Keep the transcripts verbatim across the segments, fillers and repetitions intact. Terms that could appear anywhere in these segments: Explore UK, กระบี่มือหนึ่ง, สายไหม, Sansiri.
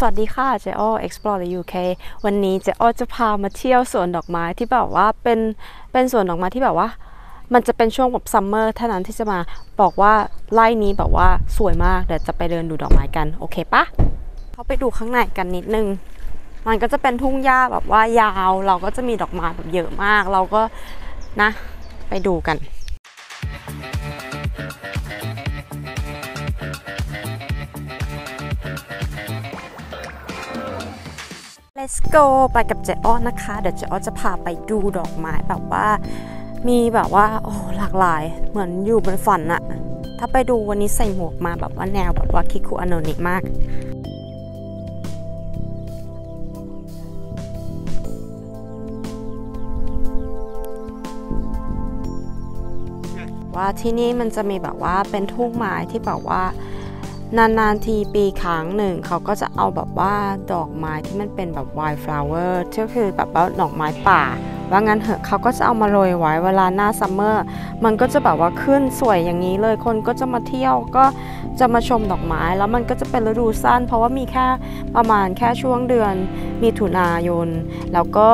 สวัสดีค่ะเจ๊อ้อ Explore U K วันนี้เจ๊อ้อจะพามาเที่ยวสวนดอกไม้ที่แบบว่าเป็นเป็นสวนดอกไม้ที่แบบว่ามันจะเป็นช่วงแบบซัมเมอร์เท่านั้นที่จะมาบอกว่าไร่นี้แบบว่าสวยมากเดี๋ยวจะไปเดินดูดอกไม้กันโอเคปะเขาไปดูข้างในกันนิดนึงมันก็จะเป็นทุ่งหญ้าแบบว่ายาวเราก็จะมีดอกไม้แบบเยอะมากเราก็นะไปดูกันLet's go ไปกับเจ๊อ้อนะคะเดี๋ยวเจ๊อ้อจะพาไปดูดอกไม้แบบว่ามีแบบว่าโอ้หลากหลายเหมือนอยู่บนฝันอะถ้าไปดูวันนี้ใส่หมวกมาแบบว่าแนวแบบว่าคิคุอโนนิมากว่าที่นี่มันจะมีแบบว่าเป็นทุ่งไม้ที่แบบว่านานๆทีปีครั้งหนึ่งเขาก็จะเอาแบบว่าดอกไม้ที่มันเป็นแบบ wildflower ก็คือแบบว่าดอกไม้ป่าว่างั้นเหอะเขาก็จะเอามาโรยไว้เวลาหน้าซัมเมอร์มันก็จะแบบว่าขึ้นสวยอย่างนี้เลยคนก็จะมาเที่ยวก็จะมาชมดอกไม้แล้วมันก็จะเป็นฤดูสั้นเพราะว่ามีแค่ประมาณแค่ช่วงเดือนมิถุนายนแล้วก็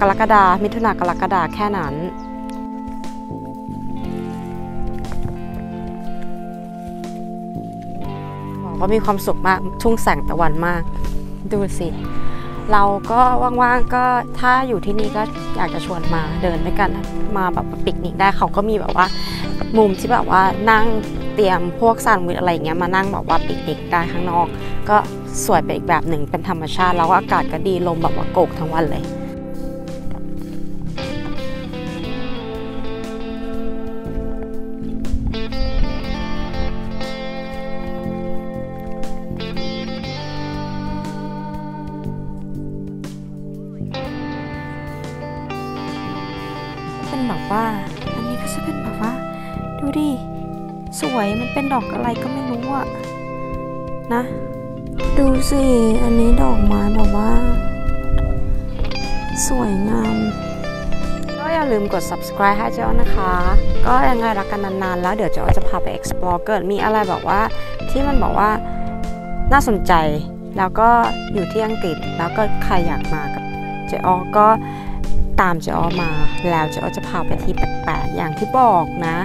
กรกฎาคมมิถุนายนกรกฎาคมแค่นั้นก็มีความสุขมากช่วงแสงตะวันมากดูสิเราก็ว่างๆก็ถ้าอยู่ที่นี่ก็อยากจะชวนมาเดินด้วยกันมาแบบปิกนิกได้เขาก็มีแบบว่ามุมที่แบบว่านั่งเตรียมพวกซันวิทอะไรเงี้ยมานั่งแบบว่าปิกนิกได้ข้างนอกก็สวยไปอีกแบบหนึ่งเป็นธรรมชาติแล้วอากาศก็ดีลมแบบว่าโกกทั้งวันเลยแบบว่าอันนี้ก็จะเป็นแบบว่าดูดิสวยมันเป็นดอกอะไรก็ไม่รู้อะนะดูสิอันนี้ดอกไม้แบบว่าสวยงามก็อย่าลืมกด subscribe ให้เจ้านะคะก็ยังไงรักกันนานๆแล้วเดี๋ยวเจ้าจะพาไป explore เกิดมีอะไรแบบว่าที่มันบอกว่าน่าสนใจแล้วก็อยู่ที่อังกฤษแล้วก็ใครอยากมากับเจ้าก็ตามเจ๊อ้อมาแล้วเจ๊อ้อจะพาไปที่แปลกๆอย่างที่บอกนะ